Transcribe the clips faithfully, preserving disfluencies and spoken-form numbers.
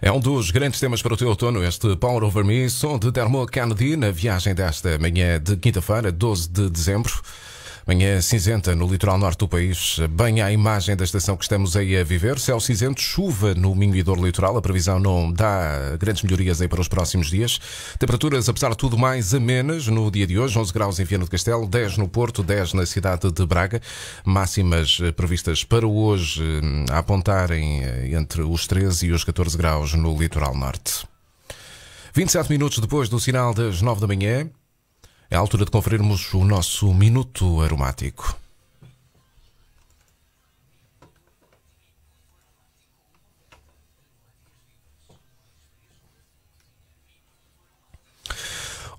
É um dos grandes temas para o teu outono, este Power Over Me, som de Termo Kennedy, na viagem desta manhã de quinta-feira, doze de dezembro. Manhã cinzenta no litoral norte do país, bem à imagem da estação que estamos aí a viver. Céu cinzento, chuva no Minho e Douro litoral. A previsão não dá grandes melhorias aí para os próximos dias. Temperaturas, apesar de tudo, mais amenas no dia de hoje. onze graus em Viana do Castelo, dez no Porto, dez na cidade de Braga. Máximas previstas para hoje a apontarem entre os treze e os catorze graus no litoral norte. vinte e sete minutos depois do sinal das nove da manhã, é a altura de conferirmos o nosso Minuto Aromático.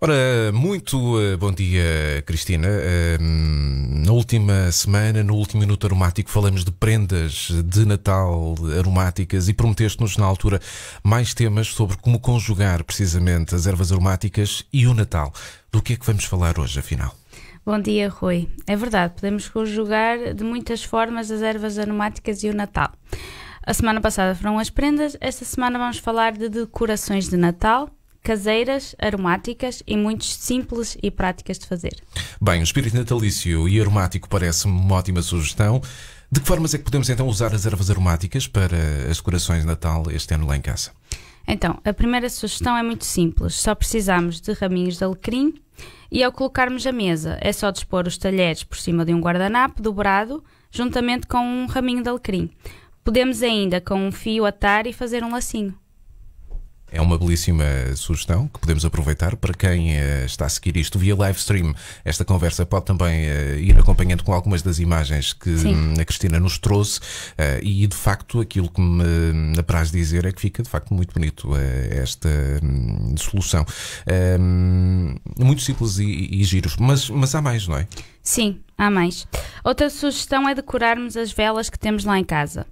Ora, muito bom dia, Cristina. Na última semana, no último Minuto Aromático, falamos de prendas de Natal aromáticas e prometeste-nos, na altura, mais temas sobre como conjugar precisamente as ervas aromáticas e o Natal. Do que é que vamos falar hoje, afinal? Bom dia, Rui. É verdade, podemos conjugar de muitas formas as ervas aromáticas e o Natal. A semana passada foram as prendas, esta semana vamos falar de decorações de Natal, caseiras, aromáticas e muito simples e práticas de fazer. Bem, o espírito natalício e aromático parece-me uma ótima sugestão. De que formas é que podemos então usar as ervas aromáticas para as decorações de Natal este ano lá em casa? Então, a primeira sugestão é muito simples. Só precisamos de raminhos de alecrim e, ao colocarmos a mesa, é só dispor os talheres por cima de um guardanapo dobrado juntamente com um raminho de alecrim. Podemos ainda, com um fio, atar e fazer um lacinho. É uma belíssima sugestão que podemos aproveitar. Para quem uh, está a seguir isto via live stream, esta conversa pode também uh, ir acompanhando com algumas das imagens que um, a Cristina nos trouxe, uh, e de facto aquilo que me apraz dizer é que fica de facto muito bonito uh, esta um, solução, um, muito simples e, e, e giros, mas, mas há mais, não é? Sim, há mais. Outra sugestão é decorarmos as velas que temos lá em casa.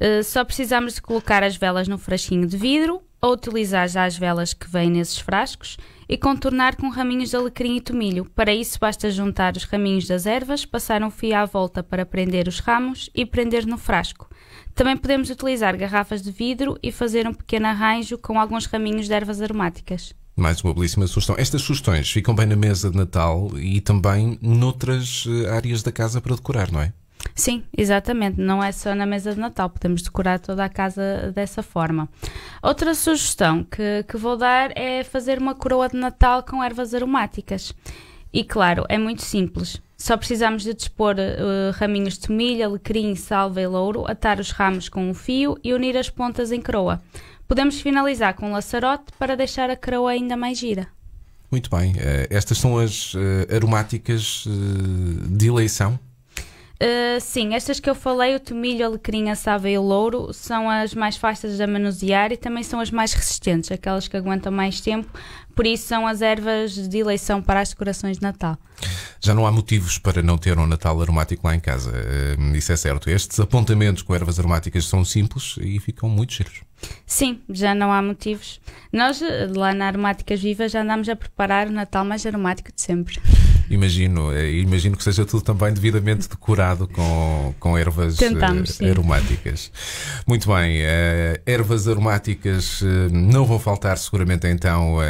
Uh, só precisamos de colocar as velas num frasquinho de vidro ou utilizar já as velas que vêm nesses frascos e contornar com raminhos de alecrim e tomilho. Para isso basta juntar os raminhos das ervas, passar um fio à volta para prender os ramos e prender no frasco. Também podemos utilizar garrafas de vidro e fazer um pequeno arranjo com alguns raminhos de ervas aromáticas. Mais uma belíssima sugestão. Estas sugestões ficam bem na mesa de Natal e também noutras áreas da casa para decorar, não é? Sim, exatamente. Não é só na mesa de Natal, podemos decorar toda a casa dessa forma. Outra sugestão que, que vou dar é fazer uma coroa de Natal com ervas aromáticas. E claro, é muito simples. Só precisamos de dispor uh, raminhos de tomilho, alecrim, salva e louro, atar os ramos com um fio e unir as pontas em coroa. Podemos finalizar com um laçarote para deixar a coroa ainda mais gira. Muito bem. Uh, estas são as uh, aromáticas uh, de eleição? Uh, sim, estas que eu falei, o tomilho, a alecrim, a sava e o louro, são as mais fáceis de manusear e também são as mais resistentes, aquelas que aguentam mais tempo, por isso são as ervas de eleição para as decorações de Natal. Já não há motivos para não ter um Natal aromático lá em casa, uh, isso é certo. Estes apontamentos com ervas aromáticas são simples e ficam muito giros. Sim, já não há motivos. Nós lá na Aromáticas Vivas já andamos a preparar o Natal mais aromático de sempre. Imagino, imagino que seja tudo também devidamente decorado com, com ervas Tentamos, aromáticas. Sim. Muito bem, uh, ervas aromáticas uh, não vão faltar seguramente então uh,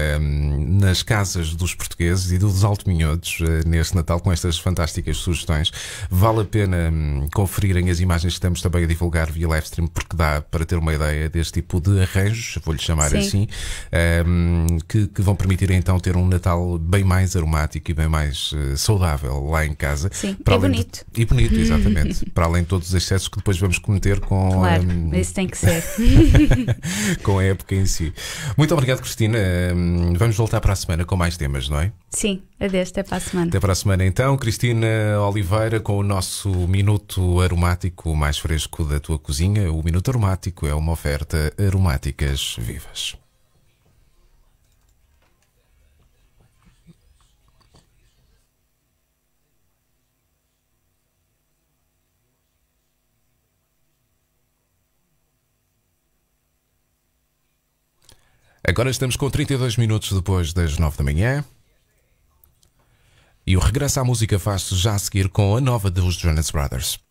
nas casas dos portugueses e dos altominhotos uh, neste Natal, com estas fantásticas sugestões. Vale a pena um, conferirem as imagens que estamos também a divulgar via live stream, porque dá para ter uma ideia deste tipo de arranjos, vou-lhe chamar sim. assim, um, que, que vão permitir então ter um Natal bem mais aromático e bem mais saudável lá em casa. Sim, para e além bonito. De, e bonito, exatamente. Para além de todos os excessos que depois vamos cometer com... Claro, um... isso tem que ser. com a época em si. Muito obrigado, Cristina. Vamos voltar para a semana com mais temas, não é? Sim, adeus, até para a semana. Até para a semana então. Cristina Oliveira com o nosso Minuto Aromático mais fresco da tua cozinha. O Minuto Aromático é uma oferta Aromáticas Vivas. Agora estamos com trinta e dois minutos depois das nove da manhã e o regresso à música faz-se já a seguir com a nova dos Jonas Brothers.